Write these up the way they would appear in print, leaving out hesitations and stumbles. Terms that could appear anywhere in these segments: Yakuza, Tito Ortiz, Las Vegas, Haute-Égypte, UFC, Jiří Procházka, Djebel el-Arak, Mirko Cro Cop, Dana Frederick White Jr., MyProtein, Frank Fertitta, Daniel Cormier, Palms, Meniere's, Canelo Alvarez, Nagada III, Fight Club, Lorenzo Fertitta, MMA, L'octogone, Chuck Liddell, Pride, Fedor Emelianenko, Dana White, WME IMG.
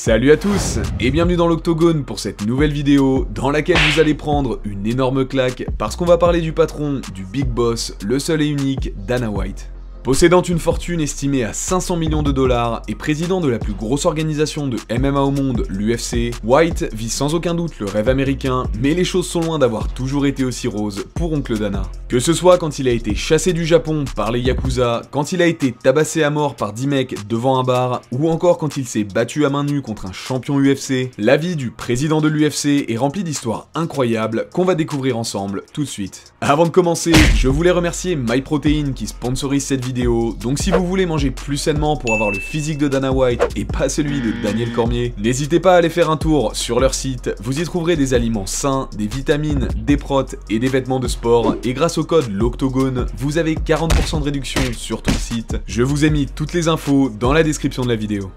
Salut à tous et bienvenue dans l'Octogone pour cette nouvelle vidéo dans laquelle vous allez prendre une énorme claque parce qu'on va parler du patron, du big boss, le seul et unique Dana White. Possédant une fortune estimée à 500 millions de dollars et président de la plus grosse organisation de MMA au monde, l'UFC, White vit sans aucun doute le rêve américain, mais les choses sont loin d'avoir toujours été aussi roses pour Oncle Dana. Que ce soit quand il a été chassé du Japon par les Yakuza, quand il a été tabassé à mort par 10 mecs devant un bar, ou encore quand il s'est battu à main nue contre un champion UFC, la vie du président de l'UFC est remplie d'histoires incroyables qu'on va découvrir ensemble tout de suite. Avant de commencer, je voulais remercier MyProtein qui sponsorise cette vidéo, donc si vous voulez manger plus sainement pour avoir le physique de Dana White et pas celui de Daniel Cormier, n'hésitez pas à aller faire un tour sur leur site, vous y trouverez des aliments sains, des vitamines, des protes et des vêtements de sport, et grâce au code l'Octogone, vous avez 40% de réduction sur tout le site. Je vous ai mis toutes les infos dans la description de la vidéo.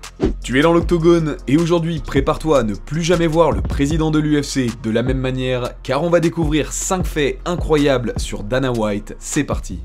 Tu es dans l'Octogone et aujourd'hui prépare-toi à ne plus jamais voir le président de l'UFC de la même manière, car on va découvrir 5 faits incroyables sur Dana White, c'est parti.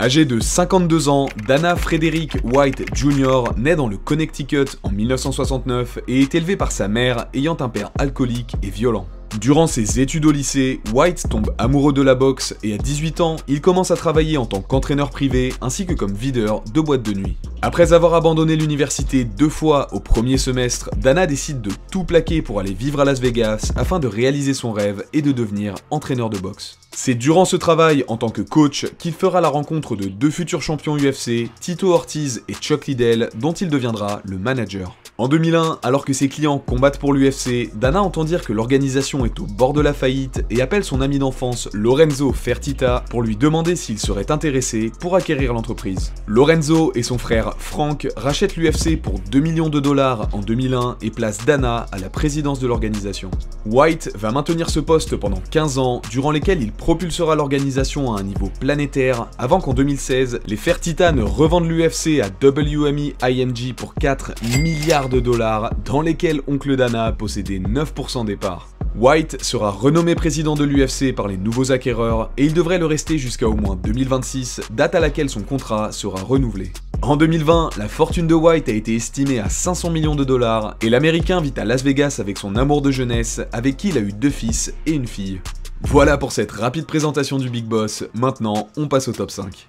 Âgé de 52 ans, Dana Frederick White Jr. naît dans le Connecticut en 1969 et est élevé par sa mère ayant un père alcoolique et violent. Durant ses études au lycée, White tombe amoureux de la boxe et à 18 ans, il commence à travailler en tant qu'entraîneur privé ainsi que comme videur de boîte de nuit. Après avoir abandonné l'université 2 fois au premier semestre, Dana décide de tout plaquer pour aller vivre à Las Vegas afin de réaliser son rêve et de devenir entraîneur de boxe. C'est durant ce travail en tant que coach qu'il fera la rencontre de 2 futurs champions UFC, Tito Ortiz et Chuck Liddell, dont il deviendra le manager. En 2001, alors que ses clients combattent pour l'UFC, Dana entend dire que l'organisation est au bord de la faillite et appelle son ami d'enfance Lorenzo Fertitta pour lui demander s'il serait intéressé pour acquérir l'entreprise. Lorenzo et son frère Frank rachètent l'UFC pour 2 millions de dollars en 2001 et placent Dana à la présidence de l'organisation. White va maintenir ce poste pendant 15 ans, durant lesquels il propulsera l'organisation à un niveau planétaire, avant qu'en 2016, les Fertitta ne revendent l'UFC à WME IMG pour 4 milliards de dollars, dans lesquels Oncle Dana possédait 9% des parts. White sera renommé président de l'UFC par les nouveaux acquéreurs et il devrait le rester jusqu'à au moins 2026, date à laquelle son contrat sera renouvelé. En 2020, la fortune de White a été estimée à 500 millions de dollars et l'Américain vit à Las Vegas avec son amour de jeunesse, avec qui il a eu 2 fils et une fille. Voilà pour cette rapide présentation du Big Boss, maintenant on passe au top 5.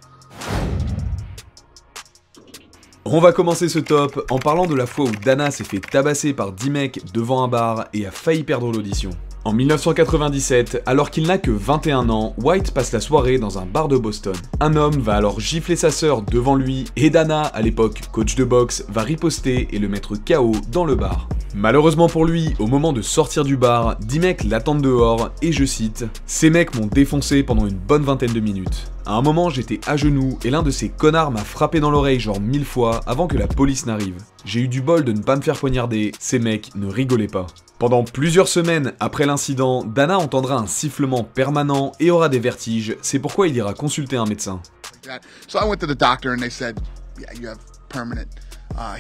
On va commencer ce top en parlant de la fois où Dana s'est fait tabasser par 10 mecs devant un bar et a failli perdre l'audition. En 1997, alors qu'il n'a que 21 ans, White passe la soirée dans un bar de Boston. Un homme va alors gifler sa sœur devant lui et Dana, à l'époque coach de boxe, va riposter et le mettre KO dans le bar. Malheureusement pour lui, au moment de sortir du bar, 10 mecs l'attendent dehors et je cite « Ces mecs m'ont défoncé pendant une bonne vingtaine de minutes. À un moment, j'étais à genoux et l'un de ces connards m'a frappé dans l'oreille genre 1000 fois avant que la police n'arrive. J'ai eu du bol de ne pas me faire poignarder, ces mecs ne rigolaient pas. » Pendant plusieurs semaines après l'incident, Dana entendra un sifflement permanent et aura des vertiges, c'est pourquoi il ira consulter un médecin.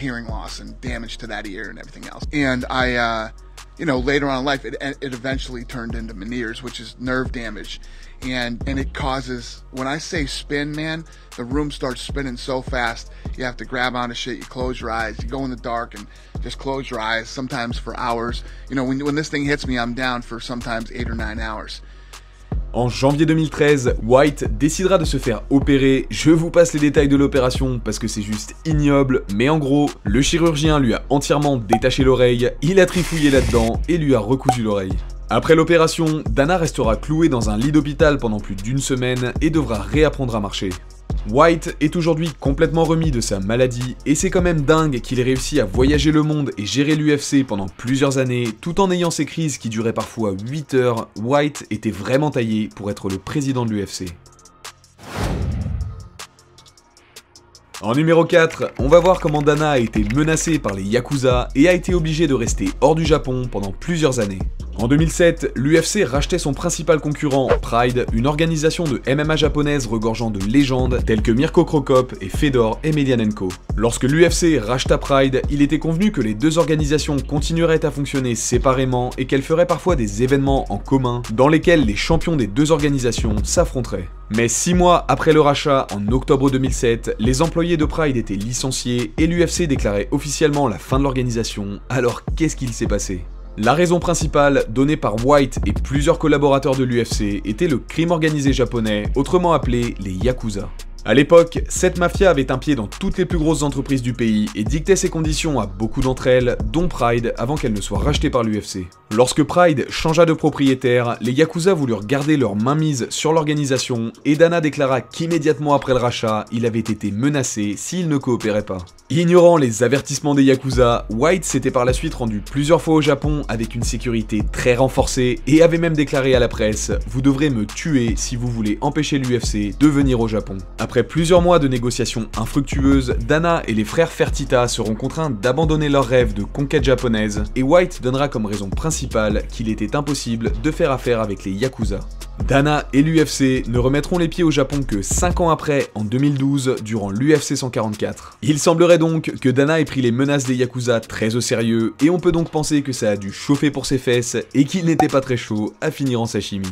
Hearing loss and damage to that ear and everything else. And I, you know, later on in life, it eventually turned into Meniere's, which is nerve damage. And it causes, when I say spin, man, the room starts spinning so fast, you have to grab onto shit, you close your eyes, you go in the dark and just close your eyes, sometimes for hours. You know, when this thing hits me, I'm down for sometimes 8 or 9 hours. En janvier 2013, White décidera de se faire opérer, je vous passe les détails de l'opération parce que c'est juste ignoble, mais en gros, le chirurgien lui a entièrement détaché l'oreille, il a trifouillé là-dedans et lui a recousu l'oreille. Après l'opération, Dana restera cloué dans un lit d'hôpital pendant plus d'1 semaine et devra réapprendre à marcher. White est aujourd'hui complètement remis de sa maladie et c'est quand même dingue qu'il ait réussi à voyager le monde et gérer l'UFC pendant plusieurs années tout en ayant ces crises qui duraient parfois 8 heures, White était vraiment taillé pour être le président de l'UFC. En numéro 4, on va voir comment Dana a été menacé par les Yakuza et a été obligé de rester hors du Japon pendant plusieurs années. En 2007, l'UFC rachetait son principal concurrent, Pride, une organisation de MMA japonaise regorgeant de légendes telles que Mirko Cro Cop et Fedor Emelianenko. Lorsque l'UFC racheta Pride, il était convenu que les deux organisations continueraient à fonctionner séparément et qu'elles feraient parfois des événements en commun dans lesquels les champions des deux organisations s'affronteraient. Mais 6 mois après le rachat, en octobre 2007, les employés de Pride étaient licenciés et l'UFC déclarait officiellement la fin de l'organisation. Alors qu'est-ce qu'il s'est passé ? La raison principale, donnée par White et plusieurs collaborateurs de l'UFC, était le crime organisé japonais, autrement appelé les Yakuza. A l'époque, cette mafia avait un pied dans toutes les plus grosses entreprises du pays et dictait ses conditions à beaucoup d'entre elles, dont Pride, avant qu'elle ne soit rachetée par l'UFC. Lorsque Pride changea de propriétaire, les Yakuza voulurent garder leur mainmise sur l'organisation et Dana déclara qu'immédiatement après le rachat, il avait été menacé s'il ne coopérait pas. Ignorant les avertissements des Yakuza, White s'était par la suite rendu plusieurs fois au Japon avec une sécurité très renforcée et avait même déclaré à la presse « Vous devrez me tuer si vous voulez empêcher l'UFC de venir au Japon ». Après plusieurs mois de négociations infructueuses, Dana et les frères Fertitta seront contraints d'abandonner leur rêve de conquête japonaise et White donnera comme raison principale qu'il était impossible de faire affaire avec les Yakuza. Dana et l'UFC ne remettront les pieds au Japon que 5 ans après, en 2012, durant l'UFC 144. Il semblerait donc que Dana ait pris les menaces des Yakuza très au sérieux, et on peut donc penser que ça a dû chauffer pour ses fesses, et qu'il n'était pas très chaud à finir en sashimi.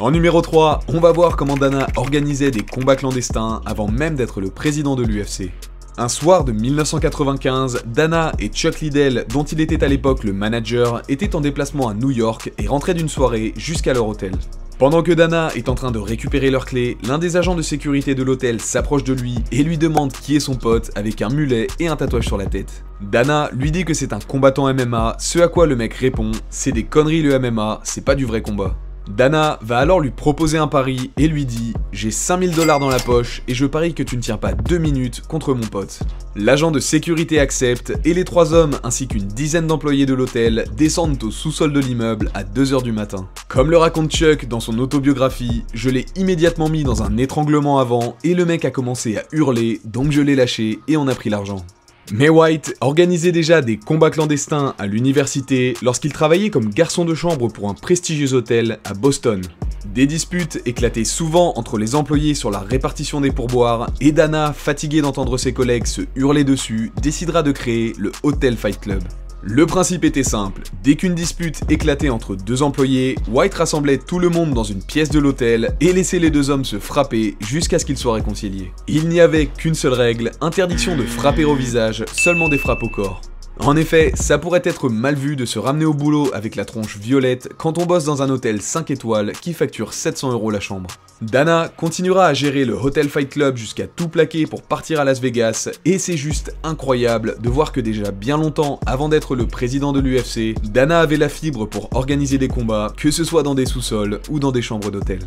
En numéro 3, on va voir comment Dana organisait des combats clandestins avant même d'être le président de l'UFC. Un soir de 1995, Dana et Chuck Liddell, dont il était à l'époque le manager, étaient en déplacement à New York et rentraient d'une soirée jusqu'à leur hôtel. Pendant que Dana est en train de récupérer leurs clés, l'un des agents de sécurité de l'hôtel s'approche de lui et lui demande qui est son pote avec un mulet et un tatouage sur la tête. Dana lui dit que c'est un combattant MMA, ce à quoi le mec répond « C'est des conneries le MMA, c'est pas du vrai combat ». Dana va alors lui proposer un pari et lui dit « J'ai 5000 $ dans la poche et je parie que tu ne tiens pas 2 minutes contre mon pote ». L'agent de sécurité accepte et les 3 hommes ainsi qu'une dizaine d'employés de l'hôtel descendent au sous-sol de l'immeuble à 2 h du matin. Comme le raconte Chuck dans son autobiographie, « Je l'ai immédiatement mis dans un étranglement avant et le mec a commencé à hurler, donc je l'ai lâché et on a pris l'argent ». Mais White organisait déjà des combats clandestins à l'université lorsqu'il travaillait comme garçon de chambre pour un prestigieux hôtel à Boston. Des disputes éclataient souvent entre les employés sur la répartition des pourboires et Dana, fatigué d'entendre ses collègues se hurler dessus, décidera de créer le Hotel Fight Club. Le principe était simple, dès qu'une dispute éclatait entre 2 employés, White rassemblait tout le monde dans une pièce de l'hôtel et laissait les 2 hommes se frapper jusqu'à ce qu'ils soient réconciliés. Il n'y avait qu'une seule règle, interdiction de frapper au visage, seulement des frappes au corps. En effet, ça pourrait être mal vu de se ramener au boulot avec la tronche violette quand on bosse dans un hôtel 5 étoiles qui facture 700 € la chambre. Dana continuera à gérer le Hotel Fight Club jusqu'à tout plaquer pour partir à Las Vegas et c'est juste incroyable de voir que déjà bien longtemps avant d'être le président de l'UFC, Dana avait la fibre pour organiser des combats, que ce soit dans des sous-sols ou dans des chambres d'hôtel.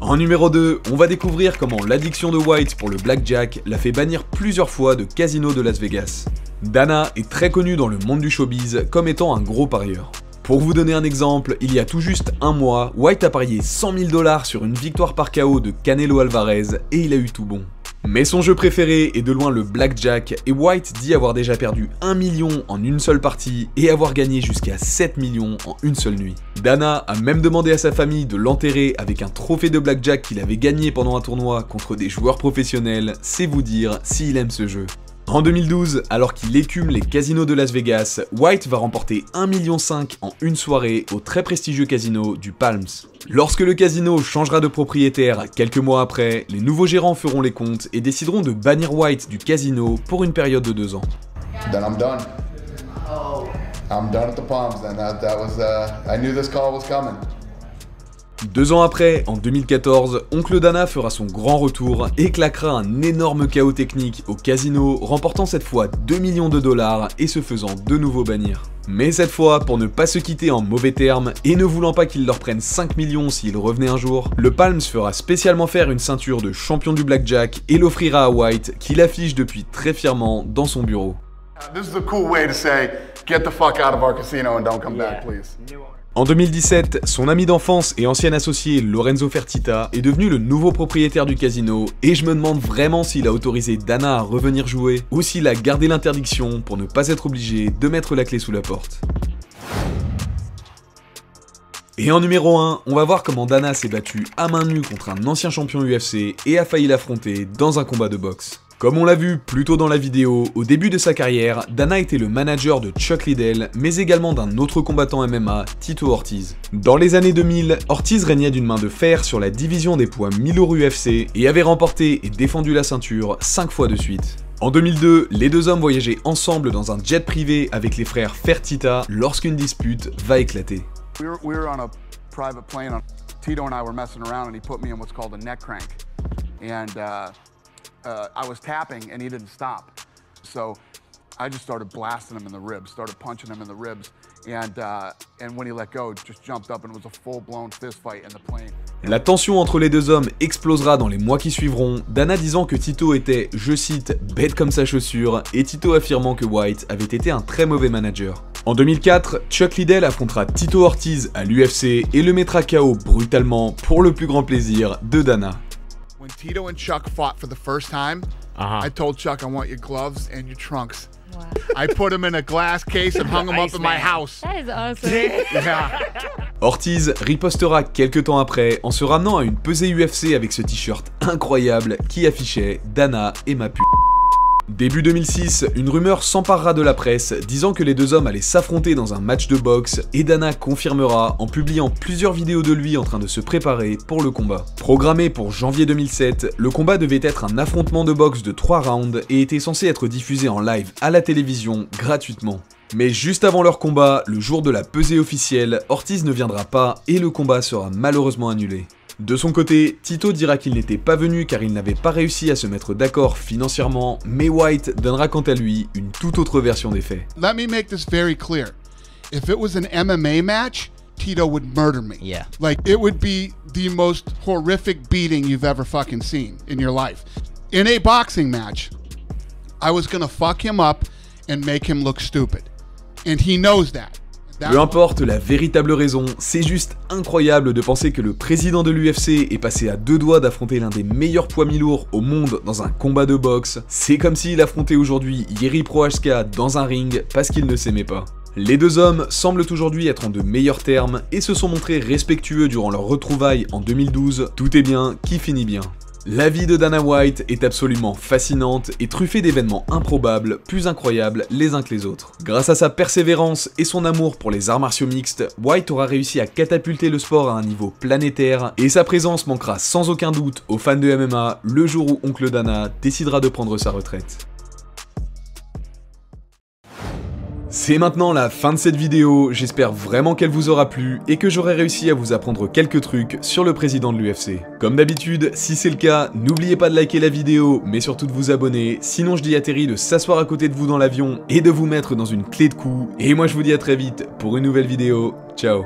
En numéro 2, on va découvrir comment l'addiction de White pour le blackjack l'a fait bannir plusieurs fois de casinos de Las Vegas. Dana est très connu dans le monde du showbiz comme étant un gros parieur. Pour vous donner un exemple, il y a tout juste un mois, White a parié 100 000 $ sur une victoire par KO de Canelo Alvarez et il a eu tout bon. Mais son jeu préféré est de loin le blackjack et White dit avoir déjà perdu 1 million en une seule partie et avoir gagné jusqu'à 7 millions en une seule nuit. Dana a même demandé à sa famille de l'enterrer avec un trophée de blackjack qu'il avait gagné pendant un tournoi contre des joueurs professionnels, c'est vous dire s'il aime ce jeu. En 2012, alors qu'il écume les casinos de Las Vegas, White va remporter 1,5 million en une soirée au très prestigieux casino du Palms. Lorsque le casino changera de propriétaire quelques mois après, les nouveaux gérants feront les comptes et décideront de bannir White du casino pour une période de 2 ans. Deux ans après, en 2014, Oncle Dana fera son grand retour et claquera un énorme chaos technique au casino, remportant cette fois 2 millions $ et se faisant de nouveau bannir. Mais cette fois, pour ne pas se quitter en mauvais termes et ne voulant pas qu'ils leur prennent 5 millions s'ils revenaient un jour, le Palms fera spécialement faire une ceinture de champion du blackjack et l'offrira à White, qu'il affiche depuis très fièrement dans son bureau. En 2017, son ami d'enfance et ancien associé Lorenzo Fertitta est devenu le nouveau propriétaire du casino et je me demande vraiment s'il a autorisé Dana à revenir jouer ou s'il a gardé l'interdiction pour ne pas être obligé de mettre la clé sous la porte. Et en numéro 1, on va voir comment Dana s'est battu à main nue contre un ancien champion UFC et a failli l'affronter dans un combat de boxe. Comme on l'a vu plus tôt dans la vidéo, au début de sa carrière, Dana était le manager de Chuck Liddell, mais également d'un autre combattant MMA, Tito Ortiz. Dans les années 2000, Ortiz régnait d'une main de fer sur la division des poids mi-lourds UFC et avait remporté et défendu la ceinture 5 fois de suite. En 2002, les deux hommes voyageaient ensemble dans un jet privé avec les frères Fertitta lorsqu'une dispute va éclater. We were on a private plane. Tito and I were messing around and he put me in what's called a neck crank. And I was tapping and he didn't stop. So I just started blasting him in the ribs, started punching him in the ribs. And when he let go, just jumped up and it was a full-blown fist fight in the plane. La tension entre les deux hommes explosera dans les mois qui suivront, Dana disant que Tito était, je cite, « bête comme sa chaussure » et Tito affirmant que White avait été un très mauvais manager. En 2004, Chuck Liddell affrontera Tito Ortiz à l'UFC et le mettra KO brutalement pour le plus grand plaisir de Dana. When Tito and Chuck fought for the first time, I told Chuck I want your gloves and your trunks. Wow. I put them in a glass case and hung them up in my house. That is awesome. Yeah. Ortiz ripostera quelques temps après en se ramenant à une pesée UFC avec ce t-shirt incroyable qui affichait Dana et ma p***. Début 2006, une rumeur s'emparera de la presse disant que les deux hommes allaient s'affronter dans un match de boxe et Dana confirmera en publiant plusieurs vidéos de lui en train de se préparer pour le combat. Programmé pour janvier 2007, le combat devait être un affrontement de boxe de 3 rounds et était censé être diffusé en live à la télévision gratuitement. Mais juste avant leur combat, le jour de la pesée officielle, Ortiz ne viendra pas et le combat sera malheureusement annulé. De son côté, Tito dira qu'il n'était pas venu car il n'avait pas réussi à se mettre d'accord financièrement, mais White donnera quant à lui une toute autre version des faits. Let me make this very clear. If it was an MMA match, Tito would murder me. Yeah. Like it would be the most horrific beating you've ever fucking seen in your life. In a boxing match, I was gonna fuck him up and make him look stupid. And he knows that. Peu importe la véritable raison, c'est juste incroyable de penser que le président de l'UFC est passé à 2 doigts d'affronter l'un des meilleurs poids mi-lourds au monde dans un combat de boxe. C'est comme s'il affrontait aujourd'hui Jiří Procházka dans un ring parce qu'il ne s'aimait pas. Les deux hommes semblent aujourd'hui être en de meilleurs termes et se sont montrés respectueux durant leur retrouvaille en 2012. Tout est bien qui finit bien. La vie de Dana White est absolument fascinante et truffée d'événements improbables, plus incroyables les uns que les autres. Grâce à sa persévérance et son amour pour les arts martiaux mixtes, White aura réussi à catapulter le sport à un niveau planétaire et sa présence manquera sans aucun doute aux fans de MMA le jour où Oncle Dana décidera de prendre sa retraite. C'est maintenant la fin de cette vidéo, j'espère vraiment qu'elle vous aura plu et que j'aurai réussi à vous apprendre quelques trucs sur le président de l'UFC. Comme d'habitude, si c'est le cas, n'oubliez pas de liker la vidéo, mais surtout de vous abonner, sinon je dis à Terry de s'asseoir à côté de vous dans l'avion et de vous mettre dans une clé de cou. Et moi je vous dis à très vite pour une nouvelle vidéo, ciao.